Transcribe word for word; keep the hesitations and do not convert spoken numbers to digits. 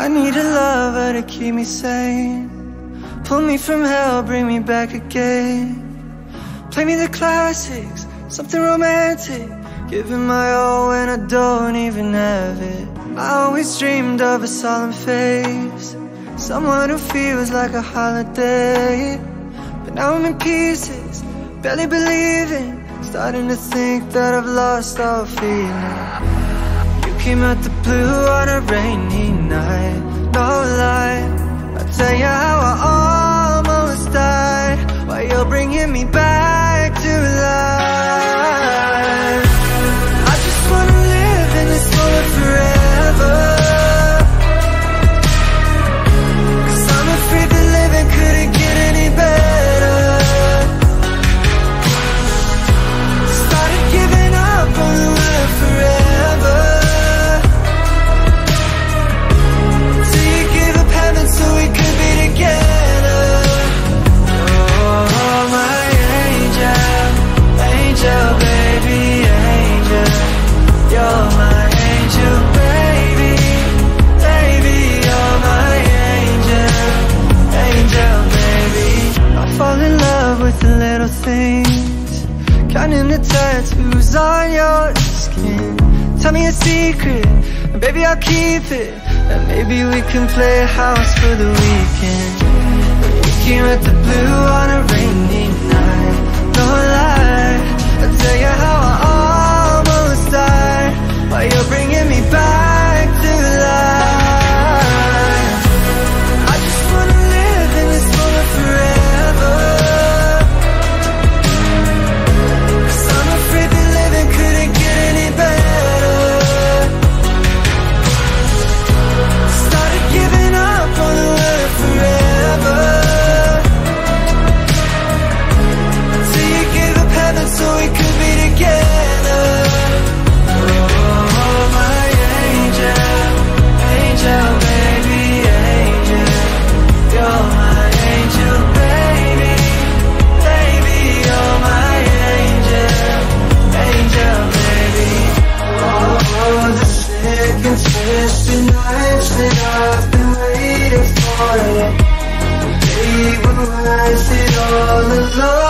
I need a lover to keep me sane. Pull me from hell, bring me back again. Play me the classics, something romantic. Giving my all when I don't even have it. I always dreamed of a solemn face, someone who feels like a holiday. But now I'm in pieces, barely believing, starting to think that I've lost all feeling. You came out the blue on a rainy night, no lie. I'll tell you how I almost died, while you're bringing me back to life. I just wanna live in this moment forever. Things, counting the tattoos on your skin. Tell me a secret, and baby I'll keep it. And maybe we can play house for the weekend. You came at the blue on a rainy night, no lie. I'll tell you how I almost died, while you're bringing me back to life. I just wanna live in this moment forever. All alone.